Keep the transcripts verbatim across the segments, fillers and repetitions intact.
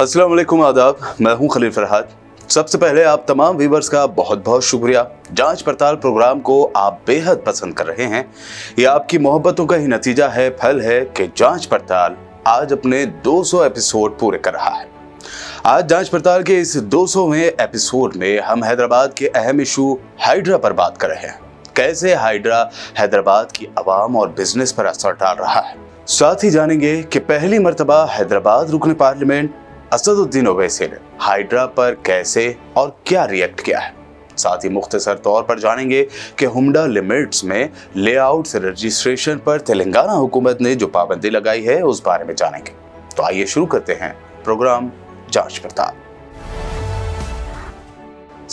अस्सलाम वालेकुम, आदाब। मैं हूं खलील फरहाद। सबसे पहले आप तमाम व्यूवर्स का बहुत बहुत शुक्रिया। जांच पड़ताल प्रोग्राम को आप बेहद पसंद कर रहे हैं। यह आपकी मोहब्बतों का ही नतीजा है, फल है कि जांच पड़ताल आज अपने दो सौ एपिसोड पूरे कर रहा है। आज जांच पड़ताल के इस दो सौवें एपिसोड में हम हैदराबाद के अहम इशू हाइड्रा पर बात कर रहे हैं। कैसे हाइड्रा हैदराबाद की आवाम और बिजनेस पर असर डाल रहा है। साथ ही जानेंगे कि पहली मर्तबा हैदराबाद रुकन पार्लियामेंट असदुद्दीन ओवैसी ने हाइड्रा पर कैसे और क्या रिएक्ट किया है। साथ ही मुख्तसर तौर पर जानेंगे कि हुमडा लिमिट्स में लेआउट से रजिस्ट्रेशन पर तेलंगाना हुकूमत ने जो पाबंदी लगाई है उस बारे में जानेंगे। तो आइए शुरू करते हैं प्रोग्राम जांच पड़ताल।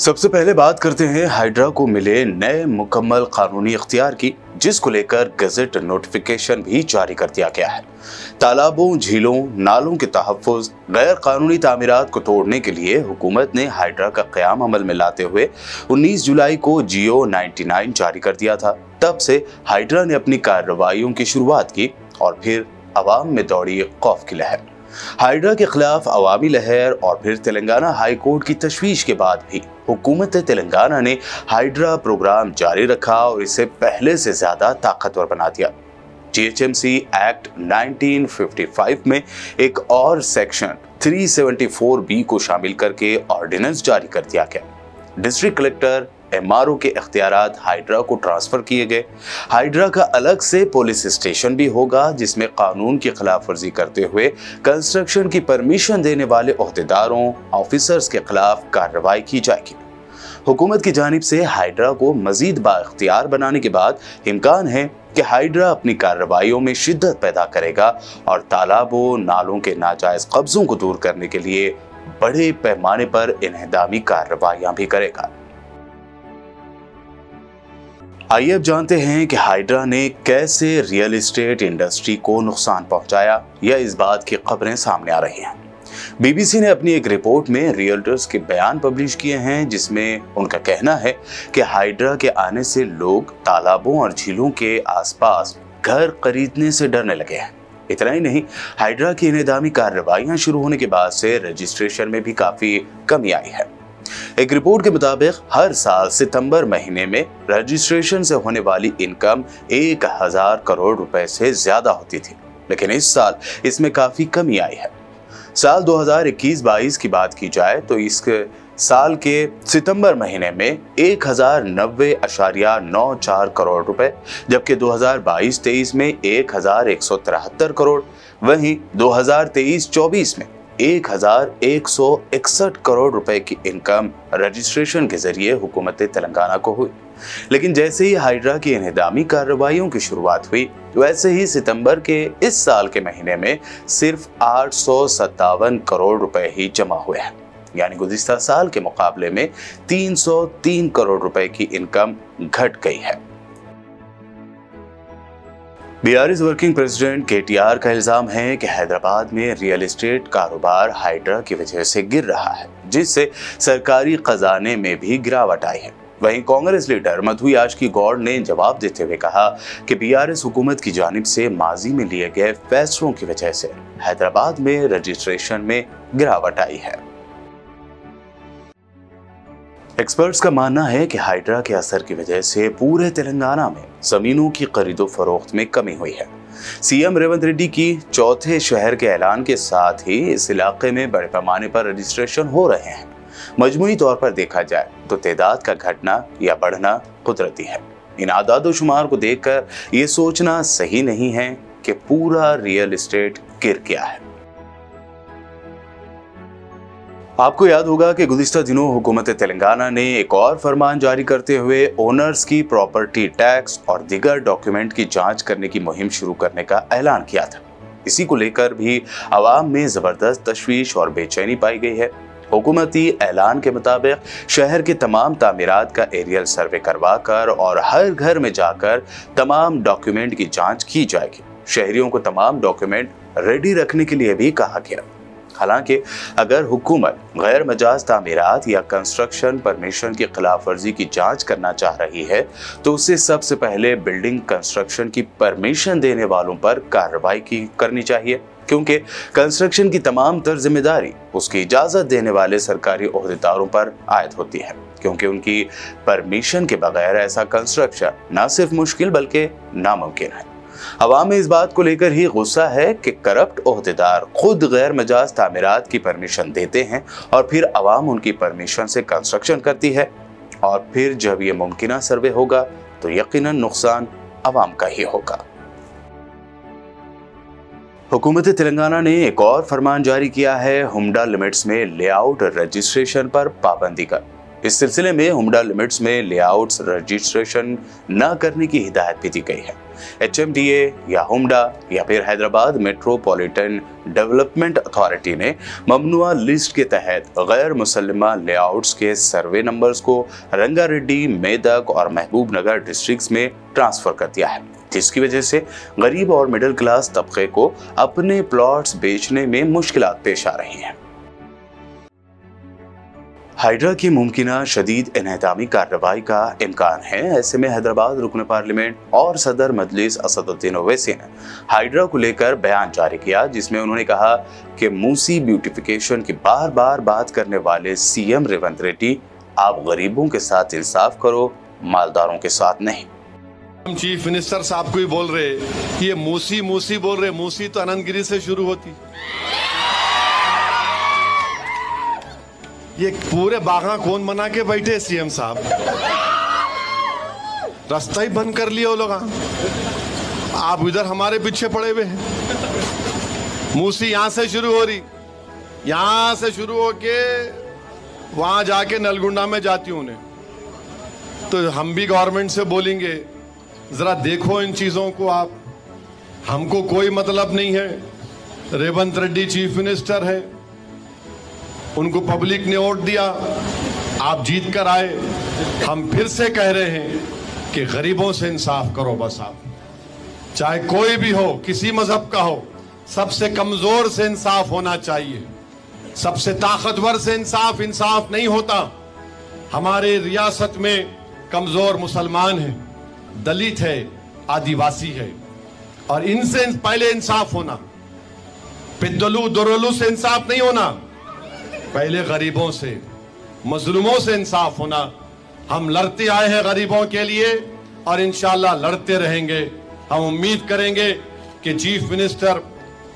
सबसे पहले बात करते हैं हाइड्रा को मिले नए मुकम्मल कानूनी इख्तियार की, जिसको लेकर गजट नोटिफिकेशन भी जारी कर दिया गया है। तालाबों, झीलों, नालों के तहफ़्फ़ुज़, गैर कानूनी तामीरात को तोड़ने के लिए हुकूमत ने हाइड्रा का क़याम अमल में लाते हुए उन्नीस जुलाई को जियो निन्यानवे जारी कर दिया था। तब से हाइड्रा ने अपनी कार्रवाइयों की शुरुआत की और फिर आवाम में दौड़ी खौफ की लहर। हाइड्रा के खिलाफ अवामी लहर और फिर तेलंगाना हाई कोर्ट की तशवीश के बाद भी हुकूमत तेलंगाना ने हाइड्रा प्रोग्राम जारी रखा और इसे पहले से ज्यादा ताकतवर बना दिया। G H M C act उन्नीस सौ पचपन में एक और सेक्शन तीन सौ चौहत्तर बी को शामिल करके ऑर्डिनेंस जारी कर दिया गया। District collector, M R O के अख्तियारात हाइड्रा को ट्रांसफर किए गए। हाइड्रा का अलग से पुलिस स्टेशन भी होगा, जिसमें कानून की खिलाफ वर्जी करते हुए कंस्ट्रक्शन की परमिशन देने वाले अहदेदारों, ऑफिसर्स के खिलाफ कार्रवाई की जाएगी। हुकूमत की जानिब से हाइड्रा को मजीद बाख्तियार बनाने के बाद इम्कान है कि हाइड्रा अपनी कार्रवाइयों में शिद्दत पैदा करेगा और तालाबों, नालों के नाजायज कब्जों को दूर करने के लिए बड़े पैमाने पर इन्हदामी कार्रवाइयाँ भी करेगा। आइए अब जानते हैं कि हाइड्रा ने कैसे रियल एस्टेट इंडस्ट्री को नुकसान पहुंचाया, या इस बात की खबरें सामने आ रही हैं। बीबीसी ने अपनी एक रिपोर्ट में रियल्टर्स के बयान पब्लिश किए हैं, जिसमें उनका कहना है कि हाइड्रा के आने से लोग तालाबों और झीलों के आसपास घर खरीदने से डरने लगे हैं। इतना ही नहीं, हाइड्रा की इनेदामी कार्रवाइयाँ शुरू होने के बाद से रजिस्ट्रेशन में भी काफ़ी कमी आई है। एक रिपोर्ट के मुताबिक हर साल सितंबर महीने में रजिस्ट्रेशन से होने वाली इनकम एक हजार करोड़ रुपए से ज्यादा होती थी, लेकिन इस साल इसमें काफी कमी आई है। साल दो हजार इक्कीस बाईस की बात की जाए तो इस साल के सितंबर महीने में एक हजार नब्बे अशारिया नौ चार करोड़ रुपए, जबकि दो हजार बाईस तेईस में एक हजार एक सौ तिहत्तर करोड़, वहीं दो हजार तेईस चौबीस में एक हजार एक सौ इकसठ करोड़ रुपए की इनकम रजिस्ट्रेशन के जरिए हुकूमत तेलंगाना को हुई। लेकिन जैसे ही हाइड्रा की इन्हदामी कार्रवाइयों की शुरुआत हुई, वैसे ही सितंबर के इस साल के महीने में सिर्फ आठ सौ सत्तावन करोड़ रुपए ही जमा हुए हैं, यानी गुज़िस्ता साल के मुकाबले में तीन सौ तीन करोड़ रुपए की इनकम घट गई है। बीआरएस वर्किंग प्रेसिडेंट केटीआर का इल्ज़ाम है कि हैदराबाद में रियल एस्टेट कारोबार हाइड्रा की वजह से गिर रहा है, जिससे सरकारी खजाने में भी गिरावट आई है। वहीं कांग्रेस लीडर मधु याज की गौड़ ने जवाब देते हुए कहा कि बीआरएस हुकूमत की जानिब से माजी में लिए गए फैसलों की वजह से हैदराबाद में रजिस्ट्रेशन में गिरावट आई है। एक्सपर्ट्स का मानना है कि हाइड्रा के असर की वजह से पूरे तेलंगाना में ज़मीनों की खरीदो फरोख्त में कमी हुई है। सीएम रेवंत रेड्डी की चौथे शहर के ऐलान के साथ ही इस इलाके में बड़े पैमाने पर रजिस्ट्रेशन हो रहे हैं। मजमूई तौर पर देखा जाए तो तादाद का घटना या बढ़ना कुदरती है। इन आदाद व शुमार को देख कर ये सोचना सही नहीं है कि पूरा रियल इस्टेट गिर गया है। आपको याद होगा कि गुज़िस्ता दिनों हुकूमत तेलंगाना ने एक और फरमान जारी करते हुए ओनर्स की प्रॉपर्टी टैक्स और दिगर डॉक्यूमेंट की जांच करने की मुहिम शुरू करने का ऐलान किया था। इसी को लेकर भी आवाम में ज़बरदस्त तशवीश और बेचैनी पाई गई है। हुकूमती ऐलान के मुताबिक शहर के तमाम तामीरात का एरियल सर्वे करवा कर और हर घर में जाकर तमाम डॉक्यूमेंट की जाँच की जाएगी। शहरियों को तमाम डॉक्यूमेंट रेडी रखने के लिए भी कहा गया। हालांकि अगर हुकूमत गैर मजाज तामीरात या कंस्ट्रक्शन परमिशन की खिलाफ वर्जी की जांच करना चाह रही है तो उसे सबसे पहले बिल्डिंग कंस्ट्रक्शन की परमिशन देने वालों पर कार्रवाई की करनी चाहिए, क्योंकि कंस्ट्रक्शन की तमाम तर जिम्मेदारी उसकी इजाज़त देने वाले सरकारी ओहदेदारों पर आयद होती है, क्योंकि उनकी परमिशन के बगैर ऐसा कंस्ट्रक्शन ना सिर्फ मुश्किल बल्कि नामुमकिन है। अवाम में इस बात को लेकर ही गुस्सा है कि करप्ट ओहदेदार खुद गैर मजाज तामीरात की परमिशन देते हैं और फिर अवाम उनकी परमिशन से कंस्ट्रक्शन करती है, और फिर जब ये मुमकिन सर्वे होगा तो यकीनन नुकसान अवाम का ही होगा। हुकूमत तेलंगाना ने एक और फरमान जारी किया है हुमडा लिमिट्स में लेआउट रजिस्ट्रेशन पर पाबंदी का। इस सिलसिले में हुमडा लिमिट्स में लेआउट्स रजिस्ट्रेशन न करने की हिदायत भी दी गई है। एचएमडीए या हुमडा या फिर हैदराबाद मेट्रोपॉलिटन डेवलपमेंट अथॉरिटी ने ममनुआ लिस्ट के तहत गैर मुसल्लमा लेआउट्स के सर्वे नंबर्स को रंगारेडी, मेदक और महबूब नगर डिस्ट्रिक्ट्स में ट्रांसफ़र कर दिया है, जिसकी वजह से गरीब और मिडिल क्लास तबके को अपने प्लॉट्स बेचने में मुश्किलात पेश आ रही हैं। हाइड्रा की मुमकिना शदीद इनहदामी कार्रवाई का इम्कान है। ऐसे में हैदराबाद रुकन पार्लियामेंट और सदर मजलिस असदुद्दीन ओवैसी ने हाइड्रा को लेकर बयान जारी किया, जिसमें उन्होंने कहा कि मूसी ब्यूटिफिकेशन की बार बार बात करने वाले सीएम रेवंत रेड्डी, आप गरीबों के साथ इंसाफ करो, मालदारों के साथ नहीं। हम चीफ मिनिस्टर साहब को ही बोल रहे कि ये मूसी मूसी बोल रहे। मूसी तो अनंतगिरी से शुरू होती, ये पूरे बागा कौन बना के बैठे सीएम साहब, रास्ता ही बंद कर लिए वो लोग। आप इधर हमारे पीछे पड़े हुए हैं। मूसी यहाँ से शुरू हो रही, यहाँ से शुरू होके वहां जाके नलगुंडा में जाती उन्हें। तो हम भी गवर्नमेंट से बोलेंगे जरा देखो इन चीजों को आप, हमको कोई मतलब नहीं है। रेवंत रेड्डी चीफ मिनिस्टर है, उनको पब्लिक ने वोट दिया, आप जीत कर आए। हम फिर से कह रहे हैं कि गरीबों से इंसाफ करो। बस आप चाहे कोई भी हो, किसी मजहब का हो, सबसे कमजोर से इंसाफ होना चाहिए, सबसे ताकतवर से इंसाफ इंसाफ नहीं होता। हमारे रियासत में कमजोर मुसलमान है, दलित है, आदिवासी है, और इनसे पहले इंसाफ होना। पिद्दलू दुरलू से इंसाफ नहीं होना, पहले गरीबों से, मजलूमों से इंसाफ होना। हम लड़ते आए हैं गरीबों के लिए और इंशाल्लाह लड़ते रहेंगे। हम उम्मीद करेंगे कि चीफ मिनिस्टर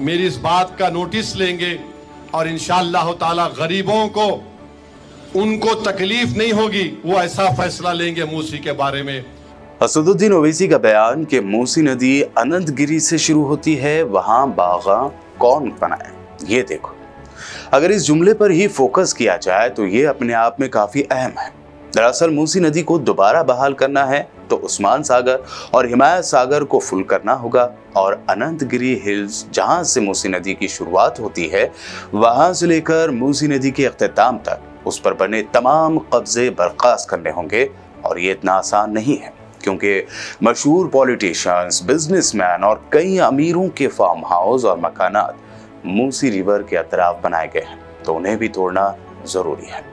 मेरी इस बात का नोटिस लेंगे और इंशाल्लाह ताला गरीबों को उनको तकलीफ नहीं होगी, वो ऐसा फैसला लेंगे मूसी के बारे में। असदुद्दीन ओवैसी का बयान कि मूसी नदी अनंतगिरी से शुरू होती है, वहाँ बागा कौन बनाए ये देखो। अगर इस जुमले पर ही फोकस किया जाए तो ये अपने आप में काफी अहम है। दरअसल मूसी नदी को दोबारा बहाल करना है तो उस्मान सागर और हिमायत सागर को फुल करना होगा, और अनंतगिरी हिल्स जहां से मूसी नदी की शुरुआत होती है, वहां से लेकर मूसी नदी के अख्ताम तक उस पर बने तमाम कब्जे बर्खास्त करने होंगे। और ये इतना आसान नहीं है, क्योंकि मशहूर पॉलिटिशियंस, बिजनेसमैन और कई अमीरों के फार्म हाउस और मकानात मूसी रिवर के अतराफ बनाए गए हैं, तो उन्हें भी तोड़ना ज़रूरी है।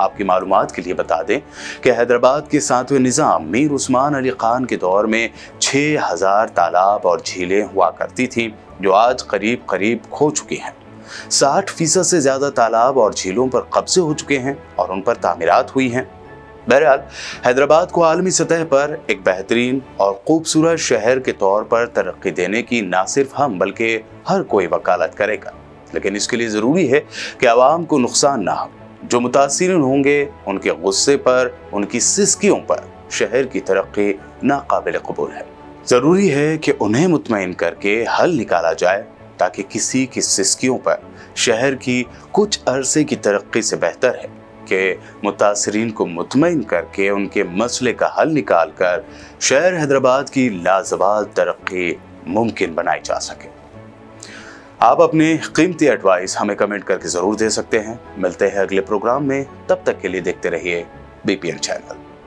आपकी मालूमात के लिए बता दें कि हैदराबाद के सातवें निज़ाम मीर उस्मान अली खान के दौर में छह हज़ार तालाब और झीलें हुआ करती थीं, जो आज करीब करीब खो चुकी हैं। साठ फीसद से ज़्यादा तालाब और झीलों पर कब्जे हो चुके हैं और उन पर तामीरात हुई हैं। बहरहाल हैदराबाद को आलमी सतह पर एक बेहतरीन और खूबसूरत शहर के तौर पर तरक्की देने की ना सिर्फ हम बल्कि हर कोई वकालत करेगा, लेकिन इसके लिए ज़रूरी है कि आवाम को नुकसान ना हो। जो मुतासिरीन होंगे उनके गुस्से पर, उनकी सिस्कियों पर शहर की तरक्की नाकाबिल कबूल है। ज़रूरी है कि उन्हें मुतमईन करके हल निकाला जाए, ताकि किसी की सिस्कियों पर शहर की कुछ अरसे की तरक्की से बेहतर है के मुतासरीन को मुतमईन करके उनके मसले का हल निकाल कर शहर हैदराबाद की लाजवाब तरक्की मुमकिन बनाई जा सके। आप अपने कीमती एडवाइस हमें कमेंट करके ज़रूर दे सकते हैं। मिलते हैं अगले प्रोग्राम में, तब तक के लिए देखते रहिए बीबीएन चैनल।